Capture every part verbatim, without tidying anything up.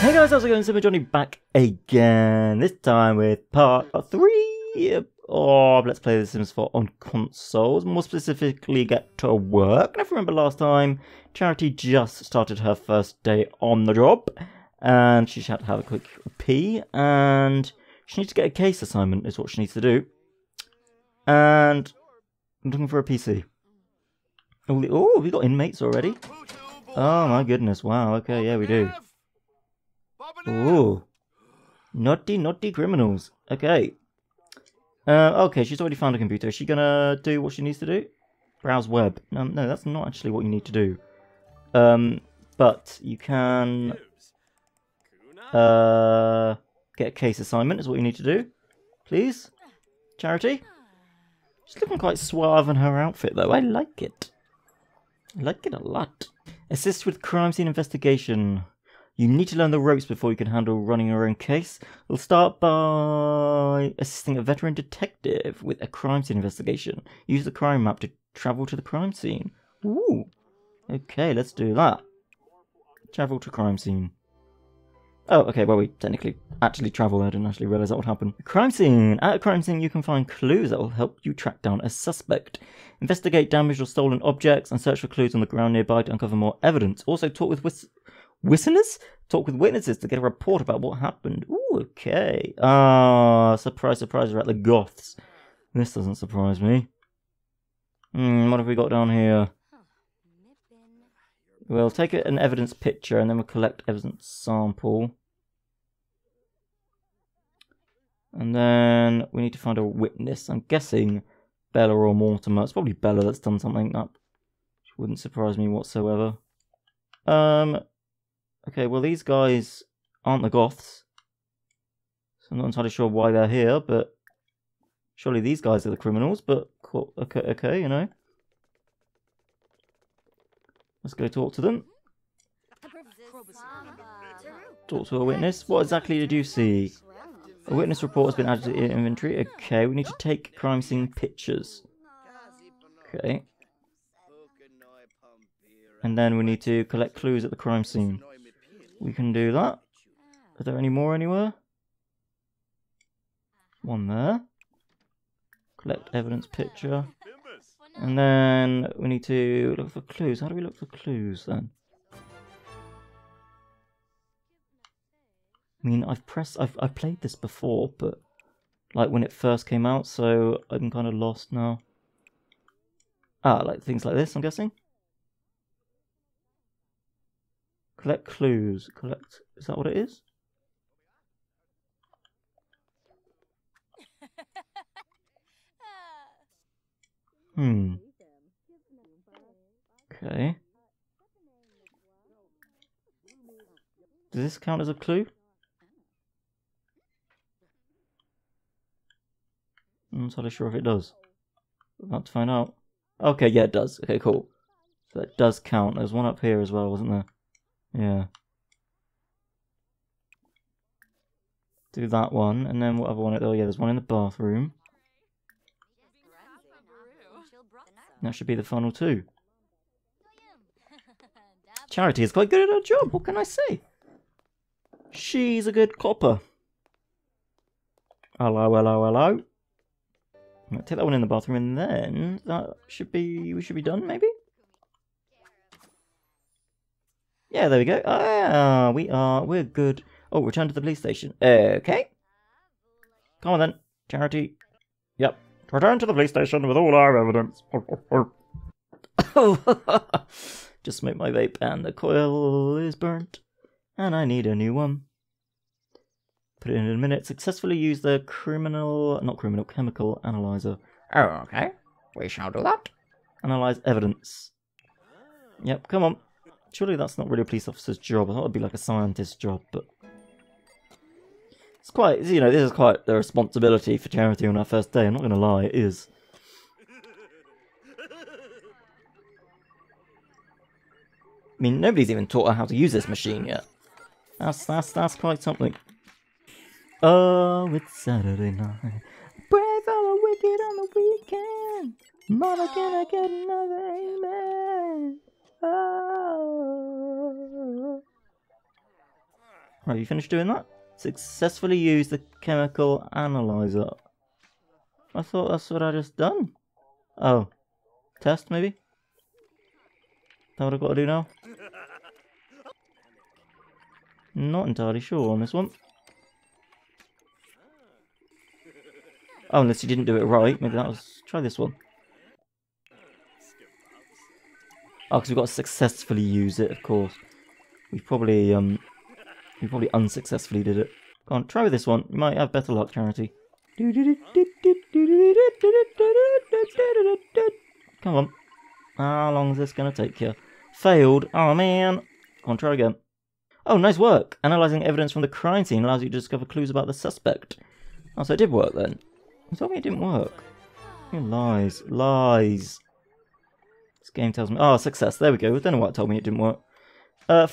Hey guys, how's it going? Simmer Johnny back again, this time with part three of oh, Let's Play The Sims four on consoles, more specifically Get To Work. And if you remember last time, Charity just started her first day on the job, and she just had to have a quick pee, and she needs to get a case assignment is what she needs to do. And I'm looking for a P C. Oh, have we got inmates already? Oh my goodness, wow, okay, yeah we do. Ooh. Naughty, naughty criminals. Okay. Uh, okay, she's already found a computer. Is she gonna do what she needs to do? Browse web. No, no, that's not actually what you need to do. Um, but you can... Uh, get a case assignment is what you need to do. Please? Charity? She's looking quite suave in her outfit though. I like it. I like it a lot. Assist with crime scene investigation. You need to learn the ropes before you can handle running your own case. We'll start by assisting a veteran detective with a crime scene investigation. Use the crime map to travel to the crime scene. Ooh. Okay, let's do that. Travel to crime scene. Oh, okay, well we technically actually travel. I didn't actually realise that would happen. Crime scene. At a crime scene you can find clues that will help you track down a suspect. Investigate damaged or stolen objects and search for clues on the ground nearby to uncover more evidence. Also talk with whist- Witnesses? Talk with witnesses to get a report about what happened. Ooh, okay. Ah, surprise, surprise, we're at the Goths. This doesn't surprise me. Hmm, what have we got down here? We'll take an evidence picture and then we'll collect evidence sample. And then we need to find a witness. I'm guessing Bella or Mortimer. It's probably Bella that's done something that wouldn't surprise me whatsoever. Um... Okay, well these guys aren't the Goths, so I'm not entirely sure why they're here, but surely these guys are the criminals, but cool, okay, okay, you know. Let's go talk to them. Talk to a witness. What exactly did you see? A witness report has been added to the inventory. Okay, we need to take crime scene pictures. Okay. And then we need to collect clues at the crime scene. We can do that. Are there any more anywhere? One there. Collect evidence picture. And then we need to look for clues. How do we look for clues then? I mean, I've pressed, I've, I've played this before, but like when it first came out, so I'm kind of lost now. Ah, like things like this, I'm guessing. Collect clues. Collect... Is that what it is? Hmm. Okay. Does this count as a clue? I'm not entirely sure if it does. We're about to find out. Okay, yeah, it does. Okay, cool. So that does count. There's one up here as well, wasn't there? Yeah. Do that one, and then whatever one. Oh yeah, there's one in the bathroom. That should be the final two. Charity is quite good at her job, what can I say? She's a good copper. Hello, hello, hello. I'll take that one in the bathroom, and then that should be, we should be done maybe? Yeah, there we go. Ah, we are, we're good. Oh, return to the police station. Okay. Come on then, Charity. Yep. Return to the police station with all our evidence. Just smoke my vape and the coil is burnt. And I need a new one. Put it in a minute. Successfully use the criminal, not criminal, chemical analyzer. Oh, okay. We shall do that. Analyze evidence. Yep, come on. Surely that's not really a police officer's job. I thought it'd be like a scientist's job, but it's quite, you know, this is quite the responsibility for Charity on our first day. I'm not going to lie, it is. I mean, nobody's even taught her how to use this machine yet. That's that's that's quite something. Oh, it's Saturday night. Pray for the wicked on the weekend. Mama, can I get another amen? Oh. Have you finished doing that? Successfully use the chemical analyzer. I thought that's what I just done. Oh. Test, maybe? Is that what I've got to do now? Not entirely sure on this one. Oh, unless you didn't do it right. Maybe that was... Try this one. Oh, because we've got to successfully use it, of course. We probably, um... We probably unsuccessfully did it. Go on, try with this one. You might have better luck, Charity. Come on. How long is this going to take you? Failed. Oh, man. Go on, try again. Oh, nice work. Analyzing evidence from the crime scene allows you to discover clues about the suspect. Oh, so it did work then. You told me it didn't work. You lies. Lies. This game tells me... Oh, success. There we go. I don't know why it told me it didn't work. Uh...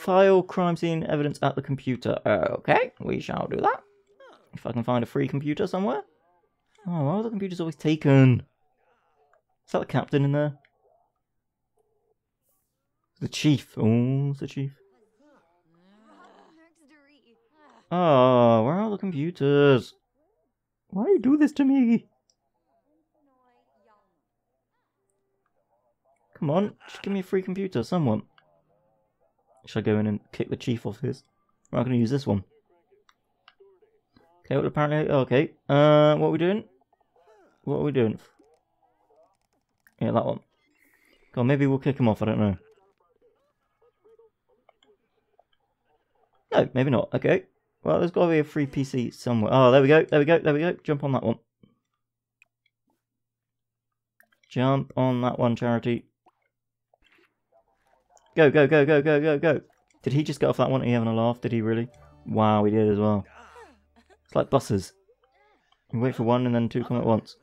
File crime scene evidence at the computer. Okay, we shall do that. If I can find a free computer somewhere. Oh, why are the computers always taken? Is that the captain in there? The chief. Oh, it's the chief. Oh, where are the computers? Why do you do this to me? Come on, just give me a free computer, someone. Should I go in and kick the chief off his? We're not going to use this one. Okay, well, apparently... Okay. Uh, what are we doing? What are we doing? Yeah, that one. God, maybe we'll kick him off. I don't know. No, maybe not. Okay. Well, there's got to be a free P C somewhere. Oh, there we go. There we go. There we go. Jump on that one. Jump on that one, Charity. Go, go, go, go, go, go, go. Did he just get off that one? Are you having a laugh? Did he really? Wow, he did as well. It's like buses. You wait for one and then two come at once.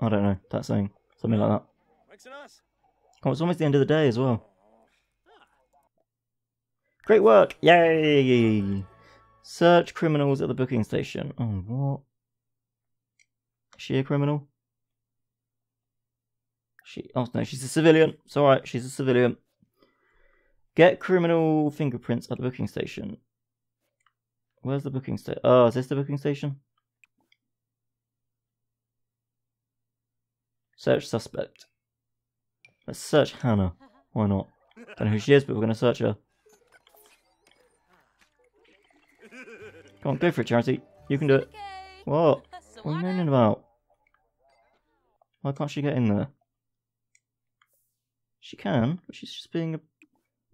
I don't know. That saying. Something like that. Oh, it's almost the end of the day as well. Great work! Yay! Search criminals at the booking station. Oh, what? Is she a criminal? She... Oh, no, she's a civilian. It's alright, she's a civilian. Get criminal fingerprints at the booking station. Where's the booking station? Oh, is this the booking station? Search suspect. Let's search Hannah. Why not? Don't know who she is, but we're going to search her. Come on, go for it, Charity. You can do it. What? What are you moaning about? Why can't she get in there? She can, but she's just being a...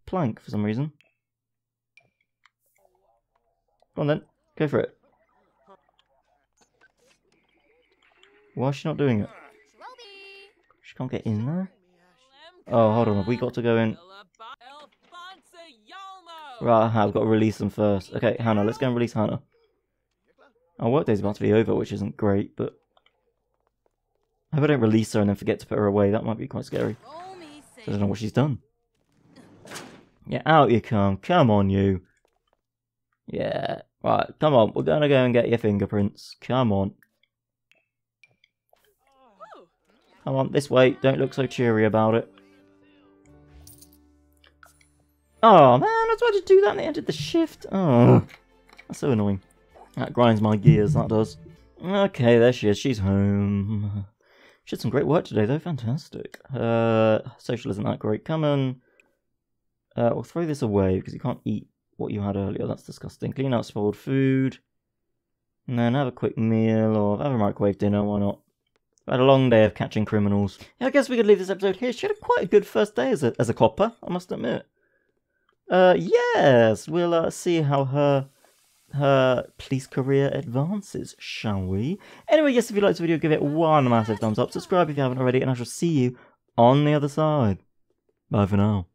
plank for some reason. Go on then, go for it. Why is she not doing it? She can't get in there? Oh, hold on, have we got to go in? Right, I've got to release them first. Okay, Hannah, let's go and release Hannah. Our workday's about to be over, which isn't great, but... I hope I don't release her and then forget to put her away. That might be quite scary. I don't know what she's done. Yeah, out you come. Come on, you. Yeah. Right, come on. We're going to go and get your fingerprints. Come on. Come on, this way. Don't look so cheery about it. Oh, man, I was about to do that and they ended the shift. Oh, that's so annoying. That grinds my gears, that does. Okay, there she is. She's home. She did some great work today, though. Fantastic. Uh, social isn't that great. Come on. Uh, we'll throw this away because you can't eat what you had earlier. That's disgusting. Clean out spoiled food. And then have a quick meal or have a microwave dinner. Why not? We've had a long day of catching criminals. Yeah, I guess we could leave this episode here. She had a quite a good first day as a, as a copper, I must admit. Uh, yes! We'll uh, see how her her police career advances, shall we? Anyway, yes, if you liked the video, give it one massive thumbs up. Subscribe if you haven't already. And I shall see you on the other side. Bye for now.